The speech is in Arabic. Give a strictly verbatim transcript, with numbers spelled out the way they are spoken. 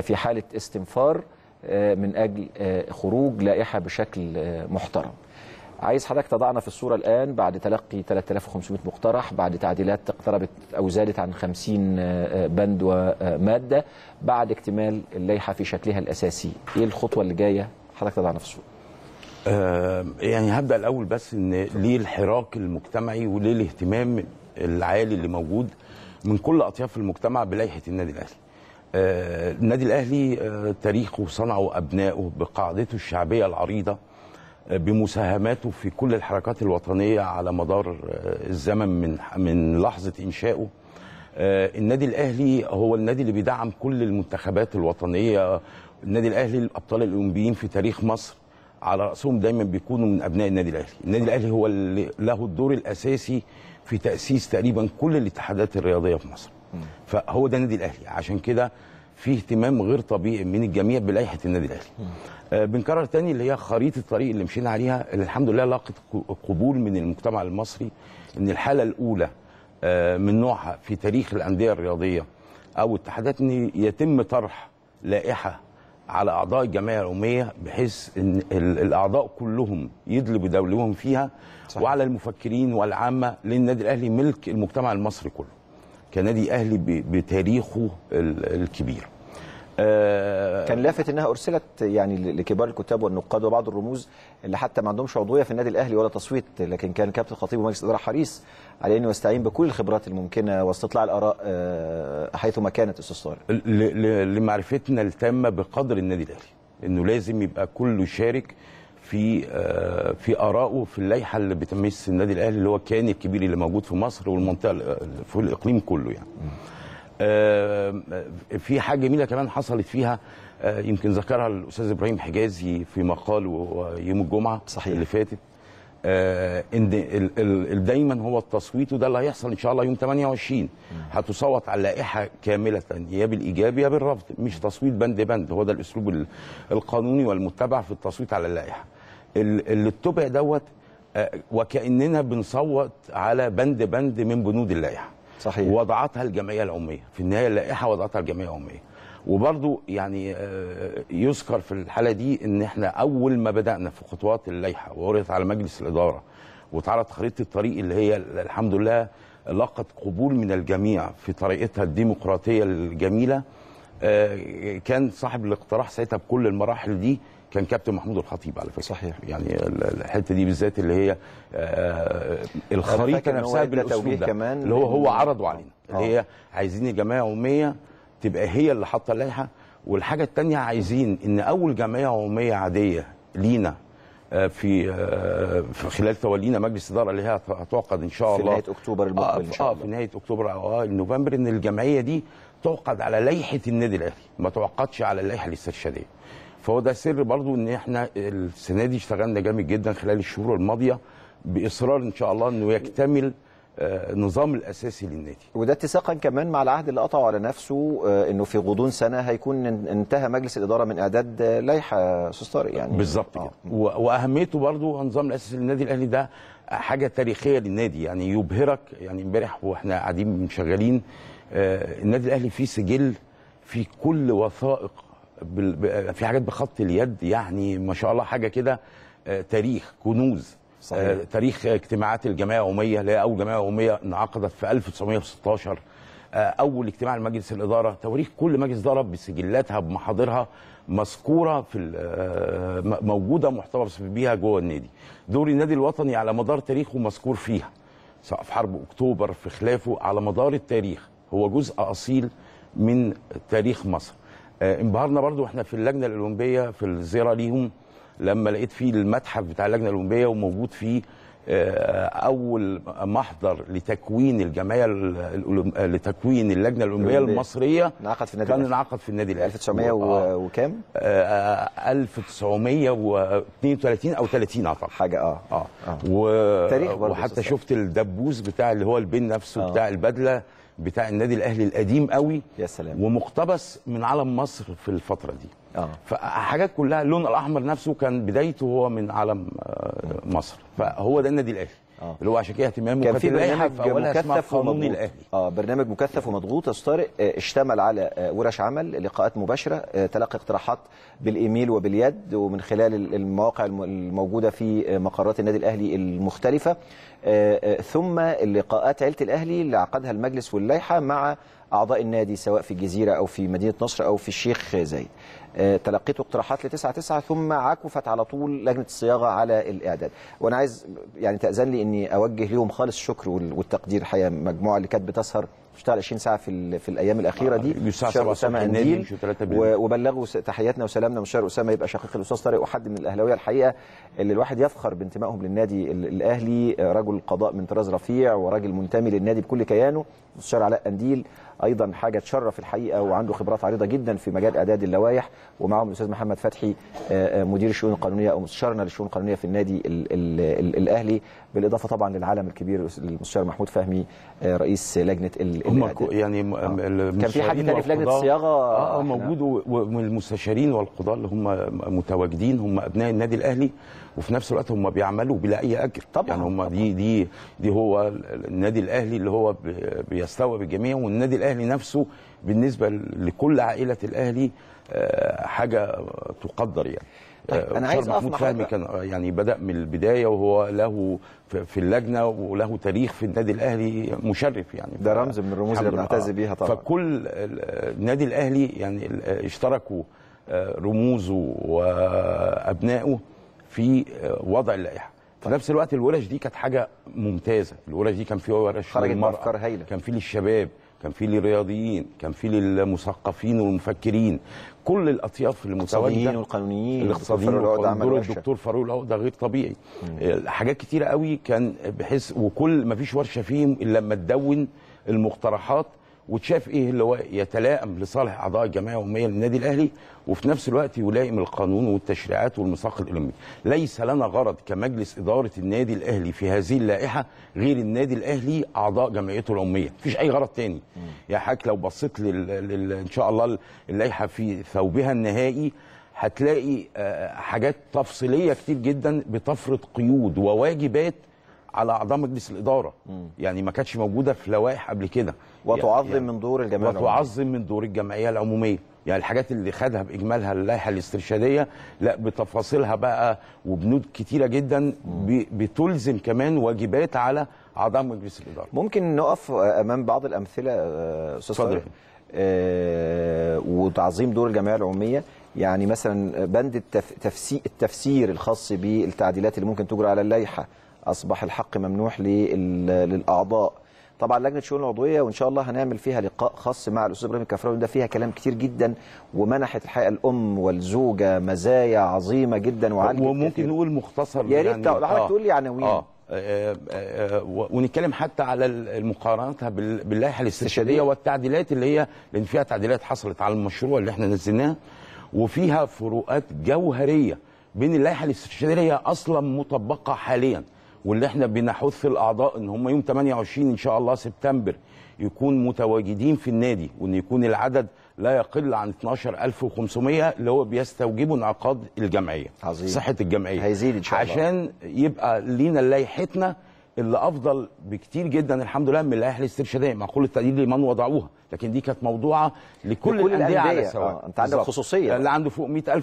في حالة استنفار من أجل خروج لائحة بشكل محترم. عايز حضرتك تضعنا في الصورة الآن بعد تلقي ثلاثة آلاف وخمسمائة مقترح، بعد تعديلات اقتربت أو زادت عن خمسين بند ومادة، بعد اكتمال اللائحة في شكلها الأساسي. إيه الخطوة اللي جاية حضرتك تضعنا في الصورة؟ آه يعني هبدأ الأول بس إن ليه الحراك المجتمعي وليه الاهتمام العالي اللي موجود من كل أطياف المجتمع بلائحة النادي الأهلي. آه النادي الأهلي آه تاريخه صنعه أبنائه بقاعدته الشعبية العريضة، بمساهماته في كل الحركات الوطنية على مدار الزمن من من لحظة إنشائه. النادي الأهلي هو النادي اللي بيدعم كل المنتخبات الوطنية. النادي الأهلي الأبطال الأولمبيين في تاريخ مصر على رأسهم دايما بيكونوا من أبناء النادي الأهلي. النادي الأهلي هو اللي له الدور الأساسي في تأسيس تقريبا كل الاتحادات الرياضية في مصر، فهو ده النادي الأهلي. عشان كده في اهتمام غير طبيعي من الجميع بلائحة النادي الأهلي. آه بنكرر تاني اللي هي خريطة الطريق اللي مشينا عليها، اللي الحمد لله لاقت قبول من المجتمع المصري. ان الحالة الأولى آه من نوعها في تاريخ الأندية الرياضية أو الاتحادات ان يتم طرح لائحة على أعضاء الجمعية العمومية، بحيث ان الأعضاء كلهم يدلوا بدولهم فيها. صح. وعلى المفكرين والعامة، للنادي الأهلي ملك المجتمع المصري كله كنادي أهلي بتاريخه الكبير. آه كان لافت انها ارسلت يعني لكبار الكتاب والنقاد وبعض الرموز اللي حتى ما عندهمش عضويه في النادي الاهلي ولا تصويت، لكن كان كابتن الخطيب ومجلس الاداره حريص على انه يستعين بكل الخبرات الممكنه واستطلاع الاراء آه حيثما كانت. استفسار لمعرفتنا التامه بقدر النادي الاهلي انه لازم يبقى كله شارك في آه في آرائه في اللائحه اللي بتمس النادي الاهلي اللي هو كان الكبير اللي موجود في مصر والمنطقه في الاقليم كله يعني. آه في حاجه جميله كمان حصلت فيها آه يمكن ذكرها الاستاذ ابراهيم حجازي في مقاله يوم الجمعه. صحيح. اللي فاتت آه ان ال ال دايما هو التصويت، وده اللي هيحصل ان شاء الله يوم ثمانية وعشرين. هتصوت على اللائحه كامله، يا بالايجاب يا بالرفض، مش تصويت بند بند. هو ده الاسلوب القانوني والمتبع في التصويت على اللائحه. اللي اتبع دوت آه وكاننا بنصوت على بند بند من بنود اللائحه. صحيح. وضعتها الجمعيه العموميه في النهايه، اللائحه وضعتها الجمعيه العموميه. وبرضو يعني يذكر في الحاله دي ان احنا اول ما بدانا في خطوات اللائحه وعرضت على مجلس الاداره واتعرضت خريطه الطريق اللي هي الحمد لله لقت قبول من الجميع في طريقتها الديمقراطيه الجميله، كان صاحب الاقتراح ساعتها بكل المراحل دي كان كابتن محمود الخطيب على فكره. صحيح. يعني الحته دي بالذات اللي هي الخريطه نفسها بالاسلوب ده اللي هو هو عرضه علينا، اللي هي عايزين الجمعيه العموميه تبقى هي اللي حاطه اللائحه. والحاجه الثانيه عايزين ان اول جمعيه عموميه عاديه لينا في في خلال تولينا مجلس الاداره اللي هي هتعقد ان شاء الله في نهايه اكتوبر المقبل ان شاء الله، في نهايه اكتوبر او نوفمبر، ان الجمعيه دي تعقد على لائحه النادي الاهلي، ما تعقدش على اللائحه الاسترشاديه. فهو ده سر برضو ان احنا السنه دي اشتغلنا جامد جدا خلال الشهور الماضيه باصرار ان شاء الله انه يكتمل النظام الاساسي للنادي، وده اتساقا كمان مع العهد اللي قطعه على نفسه انه في غضون سنه هيكون انتهى مجلس الاداره من اعداد لائحه سستار يعني. بالظبط كده. واهميته برضو النظام الاساسي للنادي الاهلي ده حاجه تاريخيه للنادي، يعني يبهرك. يعني امبارح واحنا قاعدين شغالين النادي الاهلي فيه سجل في كل وثائق، في حاجات بخط اليد يعني ما شاء الله حاجه كده تاريخ كنوز. صحيح. تاريخ اجتماعات الجمعيه العموميه اللي هي اول جمعيه عموميه انعقدت في ألف وتسعمائة وستة عشر، اول اجتماع لمجلس الاداره، تواريخ كل مجلس اداره بسجلاتها بمحاضرها مذكوره في موجوده محتفظ بيها جوه النادي. دور النادي الوطني على مدار تاريخه مذكور فيها، سواء في حرب اكتوبر في خلافه، على مدار التاريخ هو جزء اصيل من تاريخ مصر. انبهرنا برضو احنا في اللجنه الاولمبيه في الزياره ليهم لما لقيت فيه المتحف بتاع اللجنه الاولمبيه وموجود فيه اول محضر لتكوين الجمعيه لتكوين اللجنه الاولمبيه المصريه انعقد في النادي، كان انعقد في النادي الاهلي ألف وتسعمائة وكام؟ ألف وتسعمائة واثنين وثلاثين او ثلاثين اعتقد حاجه. اه اه, آه. و... تاريخ برضه. وحتى شفت الدبوس بتاع اللي هو البن نفسه آه. بتاع البدله بتاع النادي الاهلي القديم قوي. يا سلام. ومقتبس من علم مصر في الفتره دي. اه فحاجات كلها. اللون الاحمر نفسه كان بدايته هو من علم مصر، فهو ده النادي الاهلي. آه. اللي هو عشان كده اهتمامه كان في برنامج مكثف وقانون الاهلي اه برنامج مكثف ومضغوط. استارق اشتمل على ورش عمل، لقاءات مباشره، تلقي اقتراحات بالايميل وباليد ومن خلال المواقع الموجوده في مقرات النادي الاهلي المختلفه، ثم اللقاءات عيله الاهلي اللي عقدها المجلس واللائحه مع اعضاء النادي سواء في الجزيره او في مدينه نصر او في الشيخ زايد. تلقيت اقتراحات لتسعة تسعة ثم عكفت على طول لجنه الصياغه على الاعداد. وانا عايز يعني تاذن لي اني اوجه ليهم خالص الشكر والتقدير الحقيقه، المجموعه اللي كانت بتسهر بتشتغل عشرين ساعه في في الايام الاخيره دي، بيشتغلوا اسامه قنديل وبلغوا تحياتنا وسلامنا من شهر اسامه يبقى شقيق الاستاذ طارق، وحد من الاهلاويه الحقيقه اللي الواحد يفخر بانتمائهم للنادي الاهلي، رجل قضاء من طراز رفيع وراجل منتمي للنادي بكل كيانه. الاستاذ علاء قنديل ايضا حاجه تشرف الحقيقه وعنده خبرات عريضه جدا في مجال اعداد اللوائح، ومعهم الاستاذ محمد فتحي مدير الشؤون القانونيه او مستشارنا للشؤون القانونيه في النادي ال ال ال الاهلي، بالاضافه طبعا للعالم الكبير المستشار محمود فهمي رئيس لجنه الاعداد. يعني آه. كان في حد تاني في لجنه الصياغه اه, آه موجود، والمستشارين والقضاء اللي هم متواجدين هم ابناء النادي الاهلي، وفي نفس الوقت هم بيعملوا بلا اي اجر طبعا. يعني هم دي دي دي هو النادي الاهلي اللي هو بيستوعب الجميع، والنادي الاهلي نفسه بالنسبه لكل عائله الاهلي حاجه تقدر يعني. طيب انا عايز محمود فهمي كان يعني بدا من البدايه وهو له في اللجنه وله تاريخ في النادي الاهلي مشرف يعني، ده رمز من الرموز اللي بنعتز بيها طبعا. فكل النادي الاهلي يعني اشتركوا رموزه وابنائه في وضع اللائحه. في نفس الوقت الورش دي كانت حاجه ممتازه، الورش دي كان فيها ورش للمرأة، كان في للشباب، كان في للرياضيين، كان في للمثقفين والمفكرين، كل الاطياف المتواجده والقانونيين الاقتصاديين والقانونيين. الدكتور فاروق هاد ده غير طبيعي، مم. حاجات كتيره قوي كان بحيث وكل ما فيش ورشه فيهم الا لما تدون المقترحات وتشاف ايه اللي هو يتلائم لصالح اعضاء الجمعيه العموميه للنادي الاهلي، وفي نفس الوقت يلائم القانون والتشريعات والميثاق الاولمبي. ليس لنا غرض كمجلس اداره النادي الاهلي في هذه اللائحه غير النادي الاهلي اعضاء جمعيته العموميه، مفيش اي غرض تاني. يا حاج لو بصيت لل... لل... ان شاء الله اللائحه في ثوبها النهائي هتلاقي حاجات تفصيليه كتير جدا بتفرض قيود وواجبات على اعضاء مجلس الاداره، مم. يعني ما كانتش موجوده في لوائح قبل كده، وتعظم يعني من دور الجمعيه وتعظم من دور الجمعيه العموميه. يعني الحاجات اللي خدها باجمالها اللائحه الاسترشاديه لا بتفاصيلها بقى وبنود كتيره جدا بتلزم كمان واجبات على اعضاء مجلس الاداره. ممكن نقف امام بعض الامثله استاذ طارق أه وتعظيم دور الجمعيه العموميه، يعني مثلا بند التفسير الخاص بالتعديلات اللي ممكن تجرى على اللائحه أصبح الحق ممنوح للأعضاء. طبعا لجنة الشؤون العضوية وإن شاء الله هنعمل فيها لقاء خاص مع الأستاذ ابراهيم كفراوي، ده فيها كلام كتير جدا ومنحت الحقيقة الأم والزوجة مزايا عظيمة جدا وعالية. وممكن نقول مختصر يا ريت لو حضرتك تقول لي عناوين آه. آه آه آه ونتكلم حتى على مقارنتها باللائحة الاستشهادية والتعديلات اللي هي لأن فيها تعديلات حصلت على المشروع اللي احنا نزلناه، وفيها فروقات جوهرية بين اللائحة الاستشهادية أصلا مطبقة حاليا واللي احنا بنحث الاعضاء ان هم يوم ثمانية وعشرين ان شاء الله سبتمبر يكون متواجدين في النادي، وان يكون العدد لا يقل عن اثني عشر ألف وخمسمائة اللي هو بيستوجبه انعقاد الجمعيه. عظيم. صحه الجمعيه هيزيد ان شاء الله عشان يبقى لينا لائحتنا اللي افضل بكتير جدا الحمد لله من اللائحه الاسترشاديه، معقول التقليد لمن وضعوها، لكن دي كانت موضوعه لكل, لكل الانديه على سواء. آه. انت عندك خصوصيه اللي عنده فوق مئة ألف